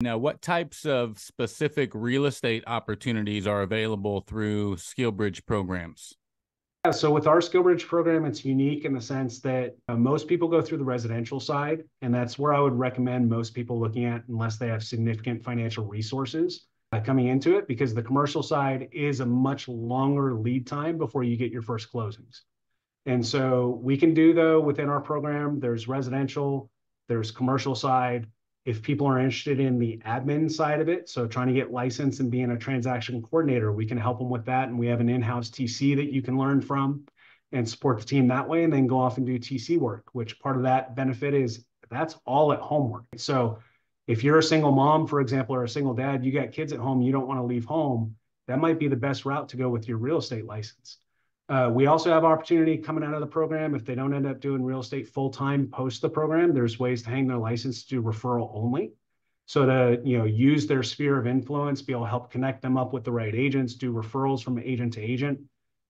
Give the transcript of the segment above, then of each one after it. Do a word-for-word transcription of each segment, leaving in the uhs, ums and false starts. Now, what types of specific real estate opportunities are available through SkillbridgeRE programs? Yeah, so with our SkillbridgeRE program, it's unique in the sense that uh, most people go through the residential side, and that's where I would recommend most people looking at unless they have significant financial resources uh, coming into it, because the commercial side is a much longer lead time before you get your first closings. And so we can do, though, within our program, there's residential, there's commercial side. If people are interested in the admin side of it, so trying to get licensed and being a transaction coordinator, we can help them with that. And we have an in-house T C that you can learn from and support the team that way, and then go off and do T C work, which part of that benefit is that's all at home work. So if you're a single mom, for example, or a single dad, you got kids at home, you don't want to leave home, that might be the best route to go with your real estate license. Uh, we also have opportunity coming out of the program. If they don't end up doing real estate full-time post the program, there's ways to hang their license to do referral only. So to, you know, use their sphere of influence, be able to help connect them up with the right agents, do referrals from agent to agent.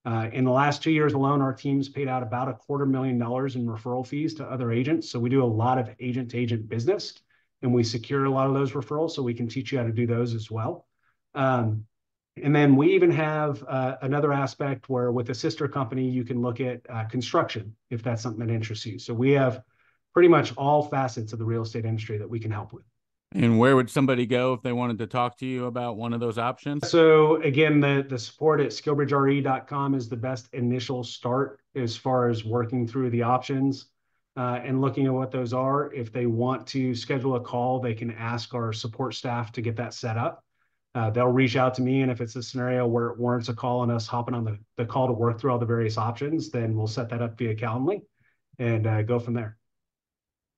Uh, in the last two years alone, our team's paid out about a quarter million dollars in referral fees to other agents. So we do a lot of agent to agent business, and we secure a lot of those referrals, so we can teach you how to do those as well. Um, And then we even have uh, another aspect where with a sister company, you can look at uh, construction, if that's something that interests you. So we have pretty much all facets of the real estate industry that we can help with. And where would somebody go if they wanted to talk to you about one of those options? So again, the, the support at Skillbridge R E dot com is the best initial start as far as working through the options uh, and looking at what those are. If they want to schedule a call, they can ask our support staff to get that set up. Uh, they'll reach out to me, and if it's a scenario where it warrants a call and us hopping on the, the call to work through all the various options, then we'll set that up via Calendly and uh, go from there.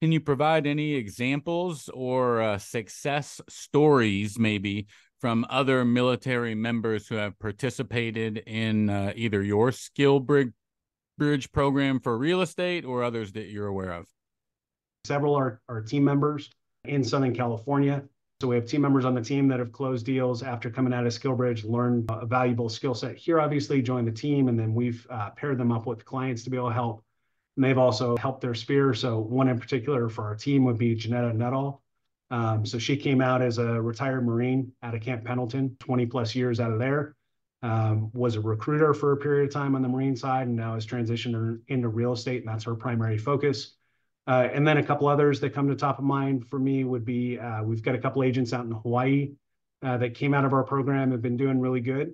Can you provide any examples or uh, success stories maybe from other military members who have participated in uh, either your SkillbridgeRE program for real estate or others that you're aware of? Several are, are team members in Southern California. So we have team members on the team that have closed deals after coming out of SkillbridgeRE, learned a valuable skill set here, obviously joined the team, and then we've uh, paired them up with clients to be able to help. And they've also helped their sphere. So one in particular for our team would be Jeanetta Nuttall. Um, so she came out as a retired Marine out of Camp Pendleton, twenty plus years out of there, um, was a recruiter for a period of time on the Marine side, and now has transitioned into real estate, and that's her primary focus. Uh, and then a couple others that come to top of mind for me would be, uh, we've got a couple agents out in Hawaii uh, that came out of our program, have been doing really good.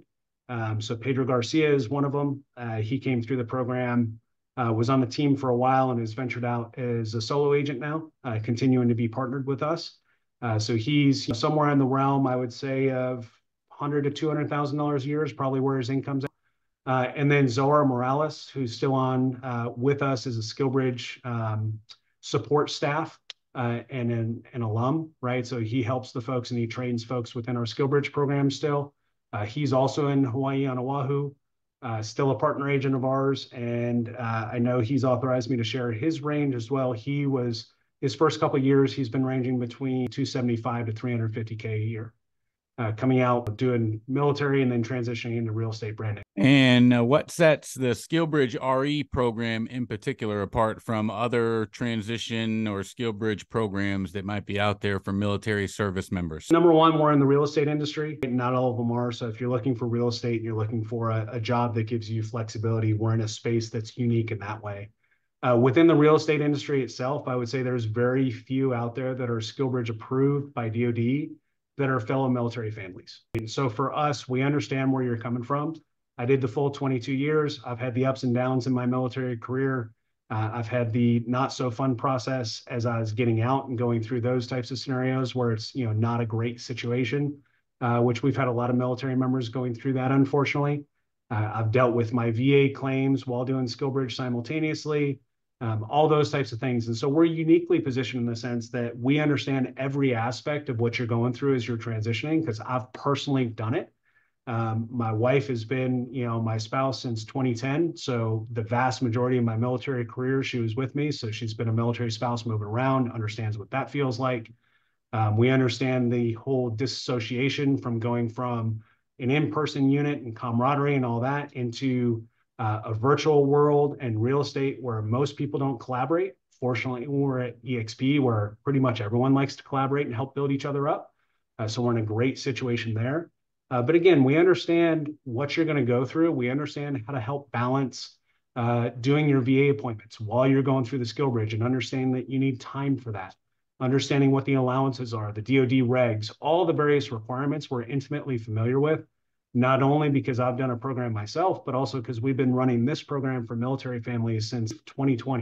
Um, so Pedro Garcia is one of them. Uh, he came through the program, uh, was on the team for a while, and has ventured out as a solo agent now, uh, continuing to be partnered with us. Uh, so he's somewhere in the realm, I would say, of one hundred thousand to two hundred thousand dollars a year is probably where his income's at. Uh, and then Zohar Morales, who's still on uh, with us as a SkillbridgeRE um, support staff uh, and an, an alum, right? So he helps the folks and he trains folks within our SkillbridgeRE program still. Uh, he's also in Hawaii on Oahu, uh, still a partner agent of ours. And uh, I know he's authorized me to share his range as well. He was, his first couple of years, he's been ranging between two seventy-five to three fifty K a year. Uh, coming out, doing military, and then transitioning into real estate branding. And uh, what sets the SkillbridgeRE program in particular apart from other transition or SkillbridgeRE programs that might be out there for military service members? Number one, we're in the real estate industry. Not all of them are. So if you're looking for real estate and you're looking for a, a job that gives you flexibility, we're in a space that's unique in that way. Uh, within the real estate industry itself, I would say there's very few out there that are SkillbridgeRE approved by D O D that are fellow military families. And so for us, we understand where you're coming from. I did the full twenty-two years. I've had the ups and downs in my military career. Uh, I've had the not so fun process as I was getting out and going through those types of scenarios where it's, you know, not a great situation, uh, which we've had a lot of military members going through that, unfortunately. Uh, I've dealt with my V A claims while doing SkillbridgeRE simultaneously, Um, all those types of things. And so we're uniquely positioned in the sense that we understand every aspect of what you're going through as you're transitioning, because I've personally done it. Um, my wife has been, you know, my spouse since twenty ten. So the vast majority of my military career, she was with me. So she's been a military spouse moving around, understands what that feels like. Um, we understand the whole disassociation from going from an in-person unit and camaraderie and all that into Uh, a virtual world and real estate where most people don't collaborate. Fortunately, we're at eXp where pretty much everyone likes to collaborate and help build each other up. Uh, so we're in a great situation there. Uh, but again, we understand what you're going to go through. We understand how to help balance uh, doing your V A appointments while you're going through the SkillBridge and understanding that you need time for that, understanding what the allowances are, the D O D regs, all the various requirements we're intimately familiar with, not only because I've done a program myself, but also because we've been running this program for military families since twenty twenty.